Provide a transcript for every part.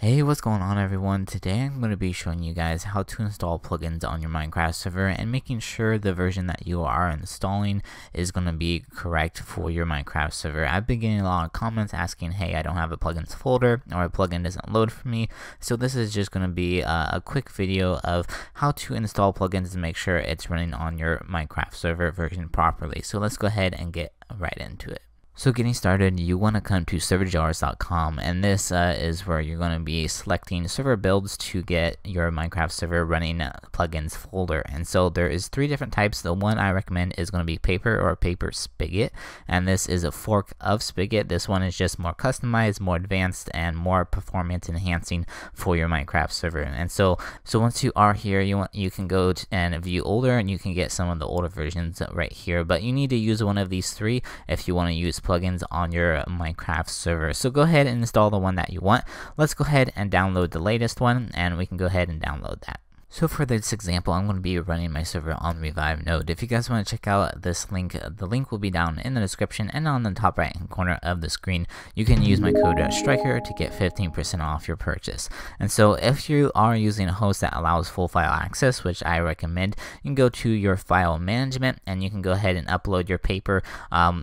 Hey, what's going on everyone? Today I'm going to be showing you guys how to install plugins on your Minecraft server and making sure the version that you are installing is going to be correct for your Minecraft server. I've been getting a lot of comments asking, hey, I don't have a plugins folder or a plugin doesn't load for me. So this is just going to be a quick video of how to install plugins and make sure it's running on your Minecraft server version properly. So let's go ahead and get right into it. So getting started, you want to come to serverjars.com, and this is where you're going to be selecting server builds to get your Minecraft server running plugins folder. And so there is three different types. The one I recommend is going to be Paper or Paper Spigot, and this is a fork of Spigot. This one is just more customized, more advanced, and more performance enhancing for your Minecraft server. And so once you are here, you can go and view older, and you can get some of the older versions right here. But you need to use one of these three if you want to use plugins on your Minecraft server. So go ahead and install the one that you want. Let's go ahead and download the latest one, and we can go ahead and download that. So for this example, I'm going to be running my server on Revive Node. If you guys want to check out this link, the link will be down in the description and on the top right hand corner of the screen. You can use my code STRIKER to get 15% off your purchase. And so if you are using a host that allows full file access, which I recommend, you can go to your file management and you can go ahead and upload your paper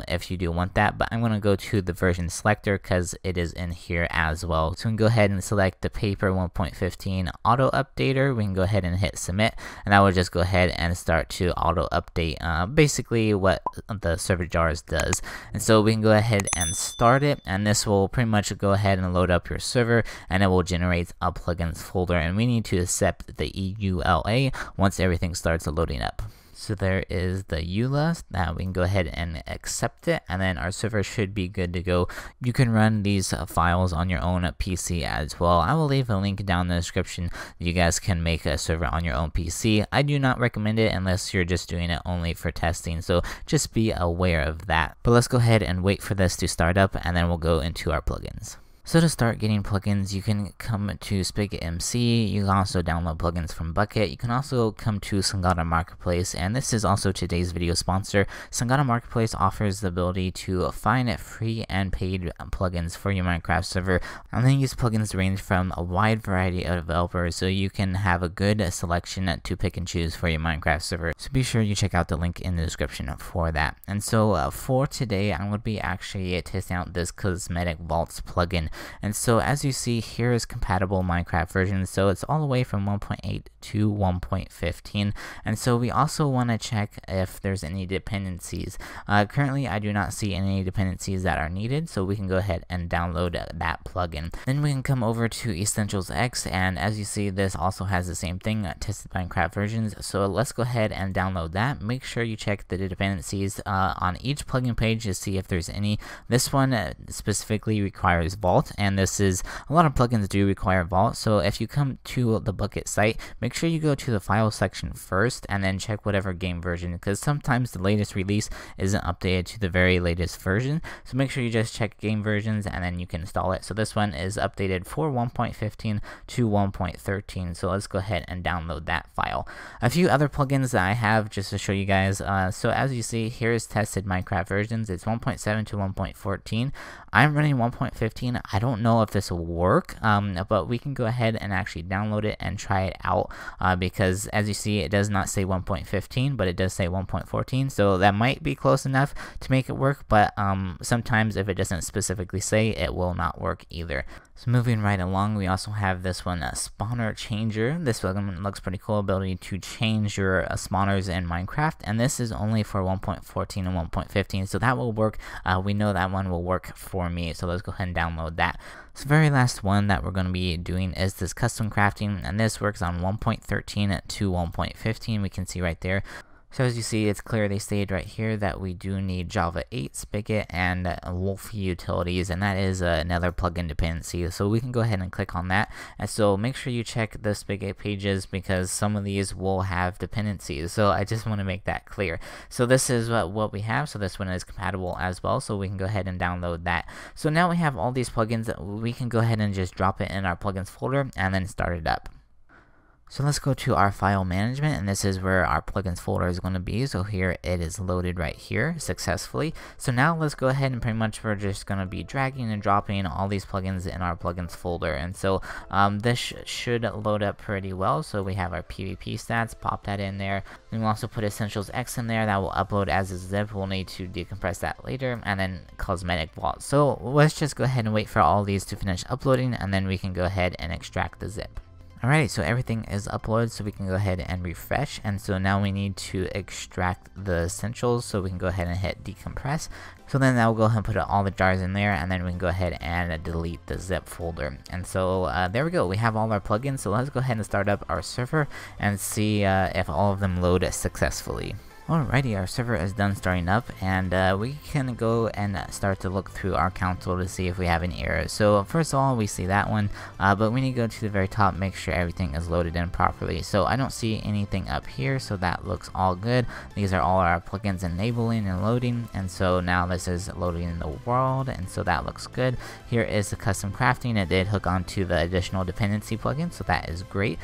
if you do want that. But I'm going to go to the version selector because it is in here as well. So we can go ahead and select the paper 1.15 auto updater. We can go ahead and hit submit, and I will just go ahead and start to auto update basically what the server jars does. And so we can go ahead and start it, and this will pretty much go ahead and load up your server, and it will generate a plugins folder, and we need to accept the EULA once everything starts loading up. So there is the EULA. Now we can go ahead and accept it, and then our server should be good to go. You can run these files on your own PC as well. I will leave a link down in the description. You guys can make a server on your own PC. I do not recommend it unless you're just doing it only for testing, so just be aware of that. But let's go ahead and wait for this to start up, and then we'll go into our plugins. So to start getting plugins, you can come to SpigotMC. You can also download plugins from Bukkit. You can also come to Songoda Marketplace, and this is also today's video sponsor. Songoda Marketplace offers the ability to find free and paid plugins for your Minecraft server. And they use plugins range from a wide variety of developers, so you can have a good selection to pick and choose for your Minecraft server. So be sure you check out the link in the description for that. And so for today, I'm going to be actually testing out this Cosmetic Vaults plugin. And so as you see here is compatible Minecraft versions, so it's all the way from 1.8 to 1.15. And so we also want to check if there's any dependencies. Currently I do not see any dependencies that are needed, so we can go ahead and download that plugin. Then we can come over to EssentialsX, and as you see this also has the same thing, tested Minecraft versions. So let's go ahead and download that. Make sure you check the dependencies on each plugin page to see if there's any. This one specifically requires Vault, and this is a lot of plugins do require Vault. So if you come to the Bukkit site, make sure you go to the file section first and then check whatever game version, because sometimes the latest release isn't updated to the very latest version. So make sure you just check game versions and then you can install it. So this one is updated for 1.15 to 1.13. So let's go ahead and download that file. A few other plugins that I have just to show you guys. So as you see, here is tested Minecraft versions. It's 1.7 to 1.14. I'm running 1.15. I don't know if this will work, but we can go ahead and actually download it and try it out because as you see it does not say 1.15, but it does say 1.14, so that might be close enough to make it work. But sometimes if it doesn't specifically say, it will not work either. So moving right along, we also have this one, Spawner Changer. This one looks pretty cool, ability to change your spawners in Minecraft, and this is only for 1.14 and 1.15, so that will work. We know that one will work for me, so let's go ahead and download that. So very last one that we're going to be doing is this custom crafting, and this works on 1.13 to 1.15. We can see right there. So as you see, it's clearly stated right here that we do need Java 8, Spigot, and Wolfy Utilities, and that is another plugin dependency. So we can go ahead and click on that. And so make sure you check the Spigot pages because some of these will have dependencies. So I just want to make that clear. So this is what we have. So this one is compatible as well. So we can go ahead and download that. So now we have all these plugins. We can go ahead and just drop it in our plugins folder and then start it up. So let's go to our file management, and this is where our plugins folder is going to be. So here it is loaded right here successfully. So now let's go ahead and pretty much we're just going to be dragging and dropping all these plugins in our plugins folder. And so this should load up pretty well. So we have our PvP stats, pop that in there. And we'll also put EssentialsX in there. That will upload as a zip. We'll need to decompress that later. And then Cosmetic Vaults. So let's just go ahead and wait for all these to finish uploading, and then we can go ahead and extract the zip. Alrighty, so everything is uploaded, so we can go ahead and refresh. And so now we need to extract the essentials, so we can go ahead and hit decompress. So then that will go ahead and put all the jars in there, and then we can go ahead and delete the zip folder. And so there we go, we have all our plugins. So let's go ahead and start up our server and see if all of them load successfully. Alrighty, our server is done starting up, and we can go and start to look through our console to see if we have an error. So first of all, we see that one, but we need to go to the very top, make sure everything is loaded in properly. So I don't see anything up here, so that looks all good. These are all our plugins enabling and loading, and so now this is loading in the world, and so that looks good. Here is the custom crafting. It did hook onto the additional dependency plugin, so that is great.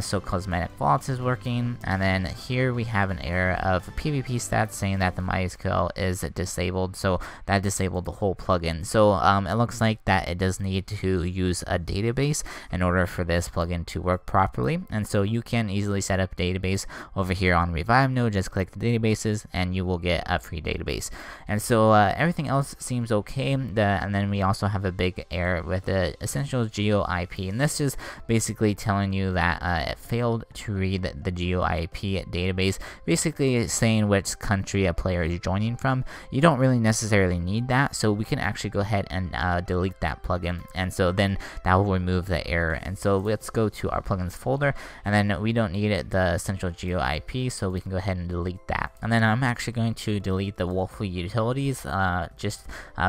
So Cosmetic Vaults is working, and then here we have an error of PvP stats saying that the MySQL is disabled, so that disabled the whole plugin. So it looks like that it does need to use a database in order for this plugin to work properly, and so you can easily set up database over here on Revive Node. Just click the databases and you will get a free database. And so everything else seems okay, and then we also have a big error with the EssentialsGeoIP, and this is basically telling you that it failed to read the GeoIP database, basically saying which country a player is joining from. You don't really necessarily need that, so we can actually go ahead and delete that plugin, and so then that will remove the error. And so let's go to our plugins folder, and then we don't need it, the EssentialsGeoIP, so we can go ahead and delete that. And then I'm actually going to delete the Wolfy Utilities, just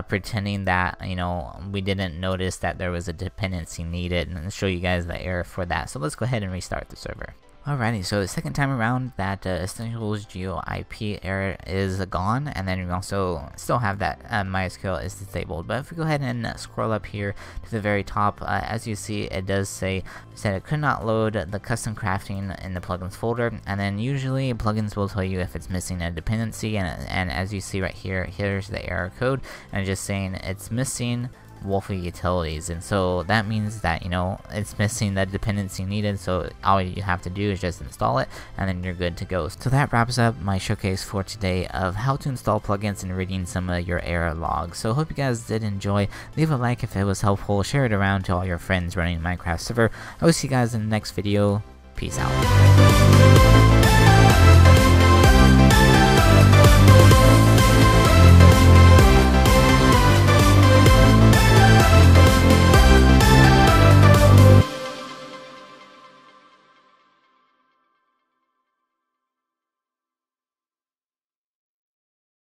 pretending that, you know, we didn't notice that there was a dependency needed, and I'll show you guys the error for that. So let's go ahead and restart the server. Alrighty, so the second time around, that EssentialsGeoIP error is gone, and then we also still have that MySQL is disabled. But if we go ahead and scroll up here to the very top, as you see, it does say that it could not load the custom crafting in the plugins folder, and then usually plugins will tell you if it's missing a dependency, and as you see right here, here's the error code, and just saying it's missing Wolfy Utilities. And so that means that, you know, it's missing the dependency needed, so all you have to do is just install it, and then you're good to go. So that wraps up my showcase for today of how to install plugins and reading some of your error logs. So hope you guys did enjoy. Leave a like if it was helpful, share it around to all your friends running Minecraft server. I will see you guys in the next video. Peace out.